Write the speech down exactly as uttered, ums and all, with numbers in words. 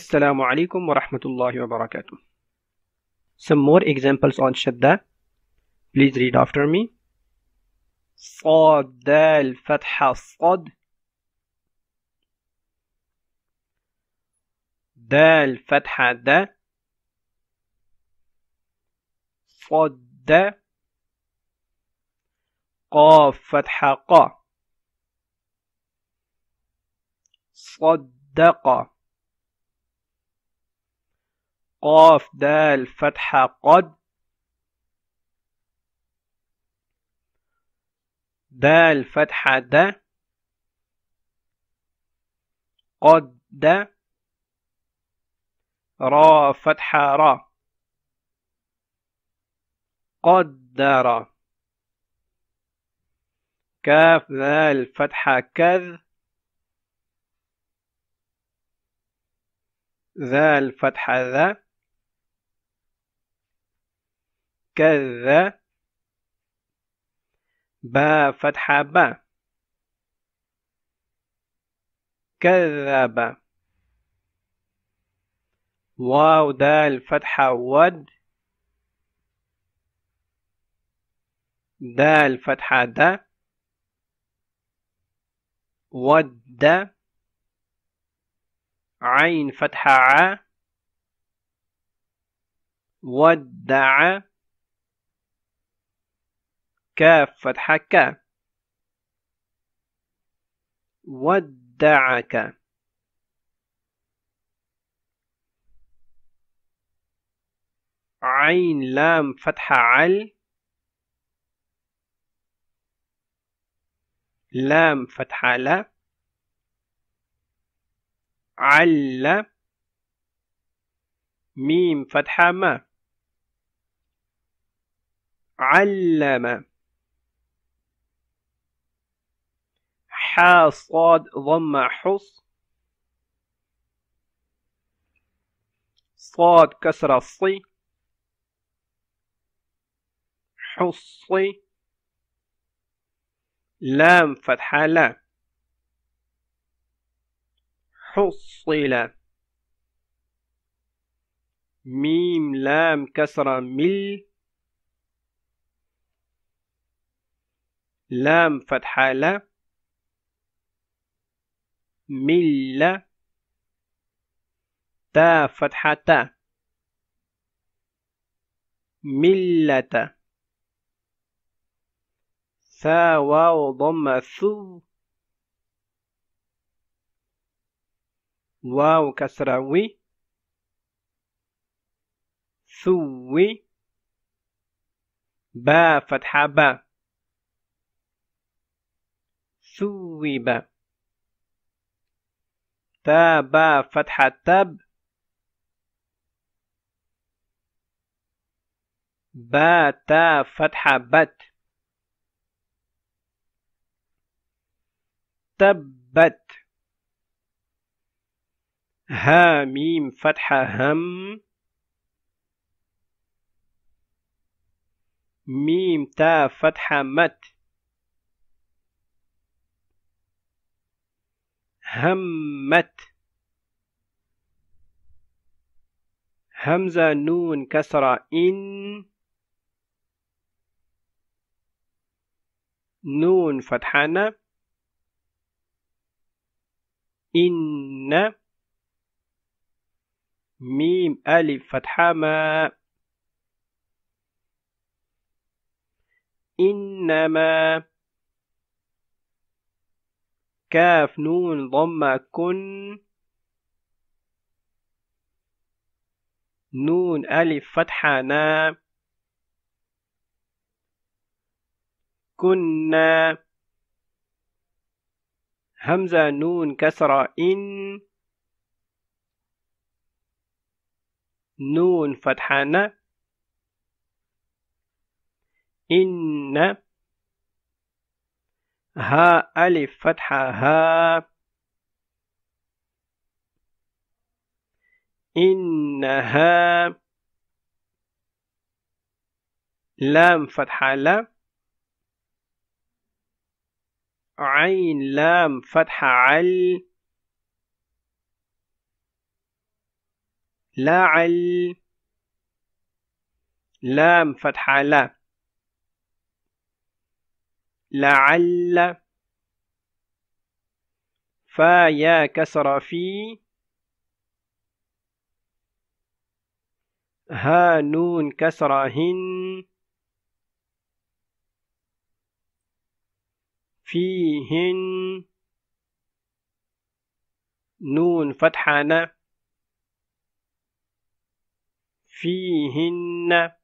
Assalamu alaikum wa rahmatullahi wa barakatuh. Some more examples on Shadda. Please read after me. صاد الفتحة صاد دال فتحة دا صد قاف فتحة قا صدق قاف دال فتحة قد دال فتحة دا قد دا را فتحة را قدر كاف ذال فتحة كذ ذال فتحة ذا كذا با فتحة با كذب واو دال فتحة ود دال فتحة دا ود عين فتحة ع ودع كاف فتحة ك ودعك عين لام فتحة عل لام فتحة لا عل ميم فتحة ما علم حا صاد ضمة حص صاد كسرة صي حصي لام فتحة لا حصل ميم لام كسرة مل لام فتحة لا مل تا فتحة تا ملة ثا واو ضمة ثو واو كسرة وي ثوي با فتحة با ثوي با تاب فتحة تب با تا فتحة بت تبت ها ميم فتحة هم ميم تا فتحة مت همت همزة نون كسرة إن نون فتحنا إن ميم ألف فتحة ما إنما كاف نون ضمة كن نون ألف فتحة نا كنا همزة نون كسرة إن نون فتحة نا إن ها ألف فتحة ها إنها لام فتحة لا عين لام فتحة عل لعل. لام فتحة لا. لعل. فا يا كسر في. ها نون كسر هن. فيهن. نون فتحة ن. فيهن.